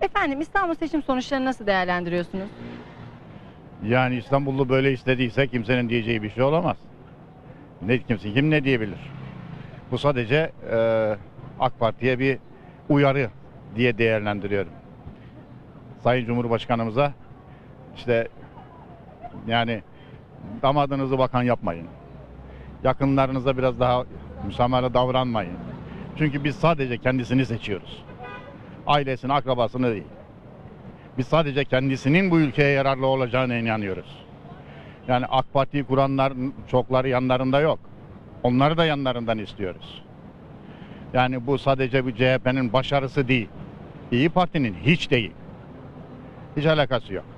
Efendim, İstanbul seçim sonuçlarını nasıl değerlendiriyorsunuz? Yani İstanbul'u böyle istediyse kimsenin diyeceği bir şey olamaz. Ne kimse, kim ne diyebilir? Bu sadece AK Parti'ye bir uyarı diye değerlendiriyorum. Sayın Cumhurbaşkanımıza işte yani damadınızı bakan yapmayın. Yakınlarınıza biraz daha müsamahalı davranmayın. Çünkü biz sadece kendisini seçiyoruz. Ailesini, akrabasını değil. Biz sadece kendisinin bu ülkeye yararlı olacağına inanıyoruz. Yani AK Parti'yi kuranlar çokları yanlarında yok. Onları da yanlarından istiyoruz. Yani bu sadece bu CHP'nin başarısı değil. İYİ Parti'nin hiç değil. Hiç alakası yok.